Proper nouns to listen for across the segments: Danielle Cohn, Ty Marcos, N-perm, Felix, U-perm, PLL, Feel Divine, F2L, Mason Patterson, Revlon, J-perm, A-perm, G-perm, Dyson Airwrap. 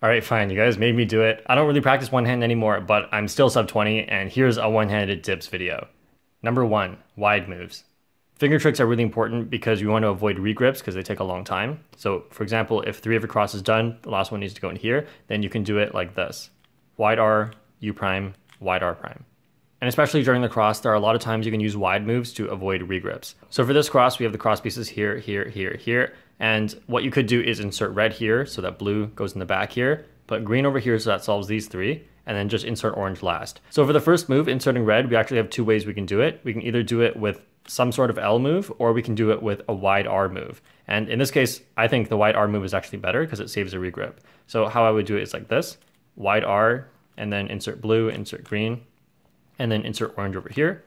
All right, fine, you guys made me do it. I don't really practice one hand anymore, but I'm still sub 20, and here's a one-handed dips video. Number 1, wide moves. Finger tricks are really important because you want to avoid regrips because they take a long time. So for example, if 3 of your cross is done, the last one needs to go in here, then you can do it like this. Wide R, U prime, wide R prime. And especially during the cross, there are a lot of times you can use wide moves to avoid regrips. So for this cross, we have the cross pieces here, here, here, here. And what you could do is insert red here so that blue goes in the back here, put green over here so that solves these 3, and then just insert orange last. So for the first move, inserting red, we actually have 2 ways we can do it. We can either do it with some sort of L move, or we can do it with a wide R move. And in this case, I think the wide R move is actually better because it saves a regrip. So how I would do it is like this, wide R, and then insert blue, insert green, and then insert orange over here.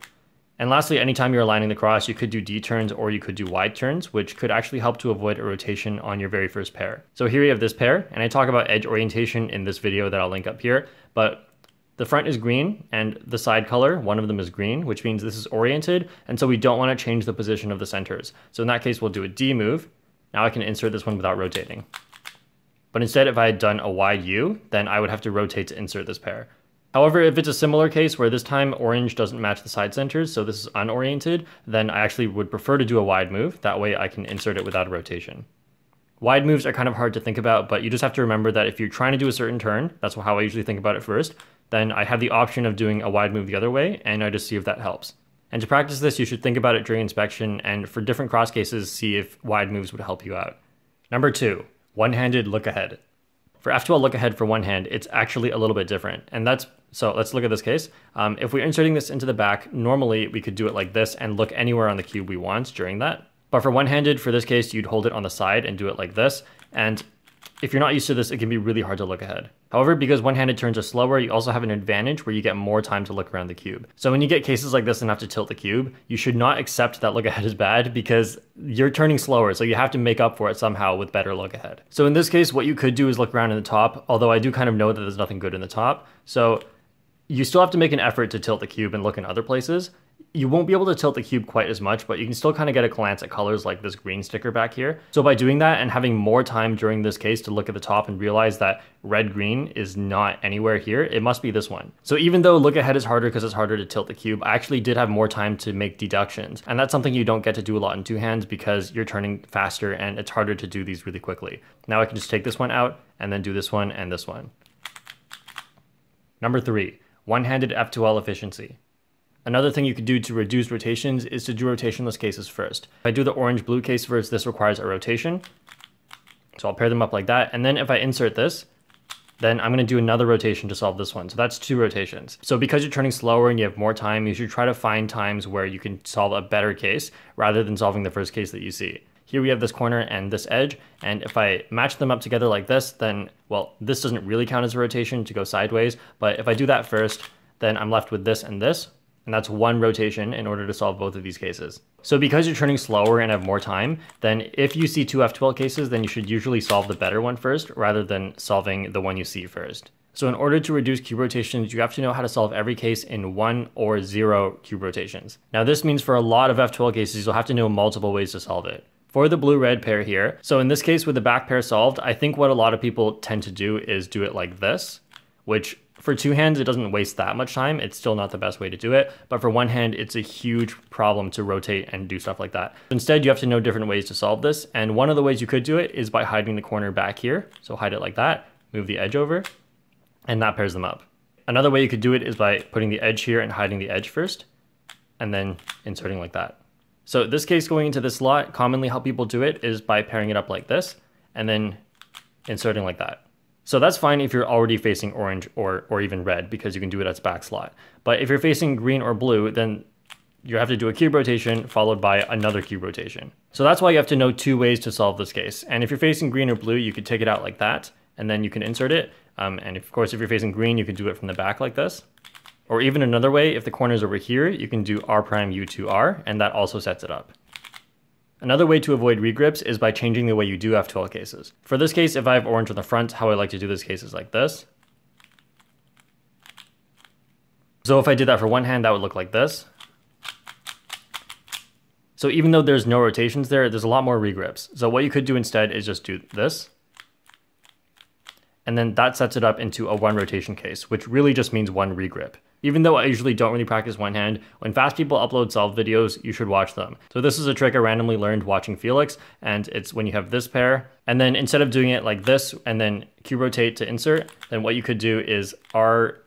And lastly, anytime you're aligning the cross, you could do D turns or you could do wide turns, which could actually help to avoid a rotation on your very first pair. So here you have this pair, and I talk about edge orientation in this video that I'll link up here, but the front is green and the side color, one of them is green, which means this is oriented, and so we don't want to change the position of the centers. So in that case, we'll do a D move. Now I can insert this one without rotating. But instead, if I had done a wide U, then I would have to rotate to insert this pair. However, if it's a similar case where this time orange doesn't match the side centers, so this is unoriented, then I actually would prefer to do a wide move. That way I can insert it without a rotation. Wide moves are kind of hard to think about, but you just have to remember that if you're trying to do a certain turn, that's how I usually think about it first, then I have the option of doing a wide move the other way, and I just see if that helps. And to practice this, you should think about it during inspection, and for different cross cases, see if wide moves would help you out. Number 2, one-handed look ahead. For F2L look ahead for one hand, it's actually a little bit different. And so let's look at this case. If we're inserting this into the back, normally we could do it like this and look anywhere on the cube we want during that. But for one-handed, for this case, you'd hold it on the side and do it like this. And if you're not used to this, it can be really hard to look ahead. However, because one-handed turns are slower, you also have an advantage where you get more time to look around the cube. So when you get cases like this and have to tilt the cube, you should not accept that look ahead is bad because you're turning slower, so you have to make up for it somehow with better look ahead. So in this case, what you could do is look around in the top, although I do kind of know that there's nothing good in the top. So you still have to make an effort to tilt the cube and look in other places. You won't be able to tilt the cube quite as much, but you can still kind of get a glance at colors like this green sticker back here. So by doing that and having more time during this case to look at the top and realize that red-green is not anywhere here, it must be this one. So even though look ahead is harder because it's harder to tilt the cube, I actually did have more time to make deductions. And that's something you don't get to do a lot in two hands because you're turning faster and it's harder to do these really quickly. Now I can just take this one out and then do this one and this one. Number 3, one-handed F2L efficiency. Another thing you could do to reduce rotations is to do rotationless cases first. If I do the orange-blue case first, this requires a rotation. So I'll pair them up like that. And then if I insert this, then I'm gonna do another rotation to solve this one. So that's 2 rotations. So because you're turning slower and you have more time, you should try to find times where you can solve a better case rather than solving the first case that you see. Here we have this corner and this edge, and if I match them up together like this, then, well, this doesn't really count as a rotation to go sideways, but if I do that first, then I'm left with this and this, and that's 1 rotation in order to solve both of these cases. So because you're turning slower and have more time, then if you see 2 F2L cases, then you should usually solve the better one first rather than solving the one you see first. So in order to reduce cube rotations, you have to know how to solve every case in 1 or 0 cube rotations. Now this means for a lot of F2L cases, you'll have to know multiple ways to solve it. For the blue-red pair here, so in this case with the back pair solved, I think what a lot of people tend to do is do it like this, which for two hands, it doesn't waste that much time. It's still not the best way to do it. But for one hand, it's a huge problem to rotate and do stuff like that. Instead, you have to know different ways to solve this. And one of the ways you could do it is by hiding the corner back here. So hide it like that, move the edge over, and that pairs them up. Another way you could do it is by putting the edge here and hiding the edge first, and then inserting like that. So this case going into this slot, commonly how people do it is by pairing it up like this, and then inserting like that. So that's fine if you're already facing orange or even red because you can do it as back slot. But if you're facing green or blue, then you have to do a cube rotation followed by another cube rotation. So that's why you have to know 2 ways to solve this case. And if you're facing green or blue, you could take it out like that and then you can insert it. And of course, if you're facing green, you can do it from the back like this. Or even another way, if the corner's over here, you can do R prime U to R and that also sets it up. Another way to avoid regrips is by changing the way you do F2L cases. For this case, if I have orange on the front, how I like to do this case is like this. So if I did that for one hand, that would look like this. So even though there's no rotations there's a lot more regrips. So what you could do instead is just do this and then that sets it up into a one rotation case, which really just means one regrip. Even though I usually don't really practice one hand, when fast people upload solved videos, you should watch them. So this is a trick I randomly learned watching Felix, and it's when you have this pair, and then instead of doing it like this and then Q rotate to insert, then what you could do is R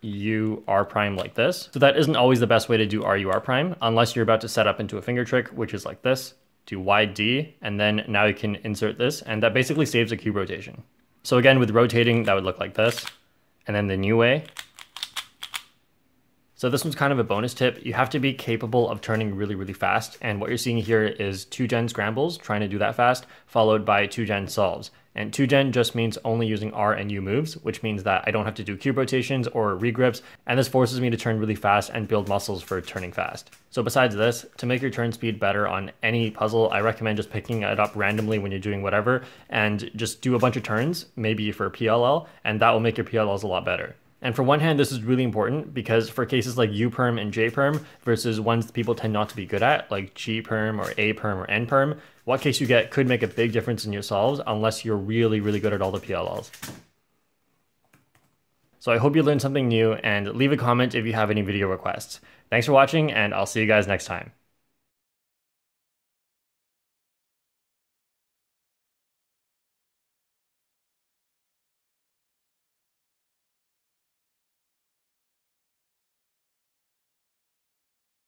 prime like this. So that isn't always the best way to do R prime, unless you're about to set up into a finger trick, which is like this, to YD, and then now you can insert this, and that basically saves a Q rotation. So again, with rotating, that would look like this, and then the new way. So this one's kind of a bonus tip. You have to be capable of turning really, really fast. And what you're seeing here is 2-gen scrambles, trying to do that fast, followed by 2-gen solves. And 2-gen just means only using R and U moves, which means that I don't have to do cube rotations or regrips. And this forces me to turn really fast and build muscles for turning fast. So besides this, to make your turn speed better on any puzzle, I recommend just picking it up randomly when you're doing whatever and just do a bunch of turns, maybe for PLL, and that will make your PLLs a lot better. And for one hand, this is really important because for cases like U-perm and J-perm versus ones people tend not to be good at, like G-perm or A-perm or N-perm, what case you get could make a big difference in your solves unless you're really, really good at all the PLLs. So I hope you learned something new, and leave a comment if you have any video requests. Thanks for watching, and I'll see you guys next time.